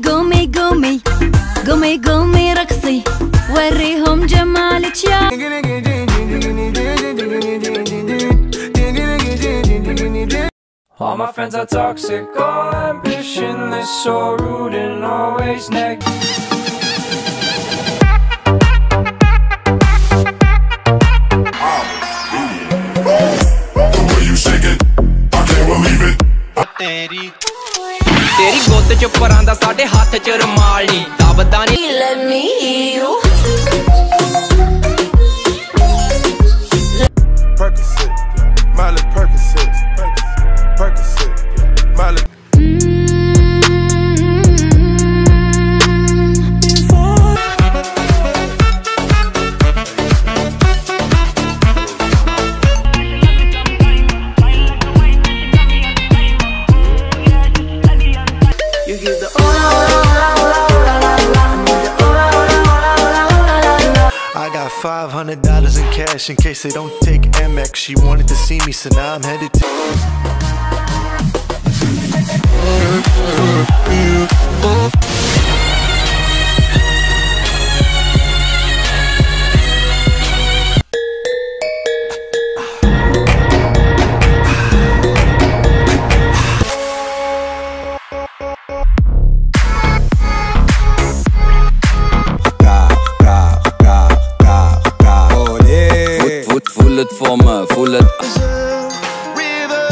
قومي قومي قومي قومي قومي رقصي وريهم جمالك يا All my friends are toxic, all ambitionless, so rude and always negative. तेरी गोद च परांदा साडे हाथ च रुमाल नी दबदा नी Let me hear you Percocet, Miley Percocet, Percocet, Miley $500 in cash in case they don't take MX. She wanted to see me, so now I'm headed to. Full it river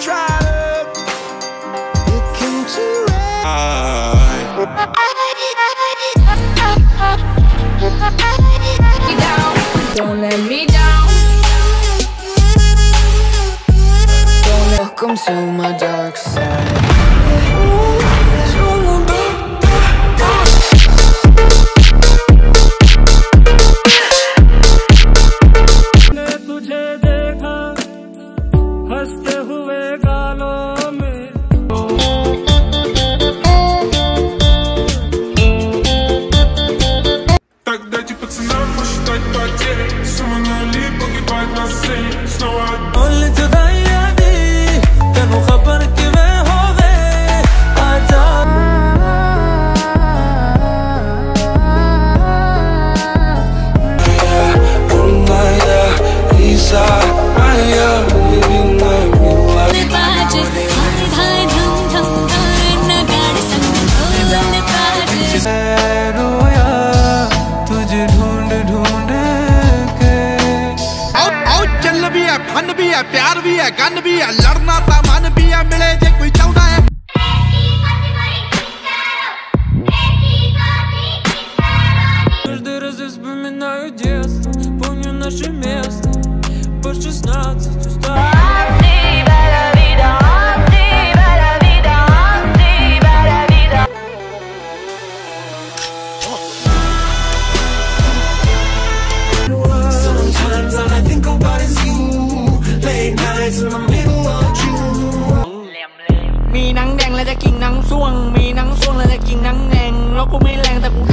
try to come to right Don't let me down Don't welcome to my dark side प्यार भी है gun भी है लड़ना था मन भी है मिले जे कोई चाहता है Каждый раз я вспоминаю детство Помню наше место По 16 устала Sometimes all I think about is you Late nights in the middle of June มีหนังแดงและจะกินหนังส้วงมีหนังส้วงและจะกินหนังแดงแล้วกูไม่แรงแต่กูท